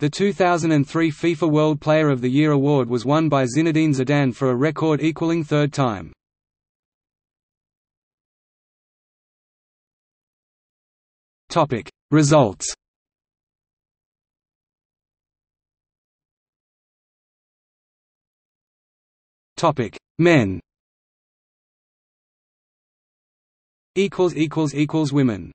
The 2003 FIFA World Player of the Year award was won by Zinedine Zidane for a record-equalling third time. Topic: Results. Topic: Men. == Women.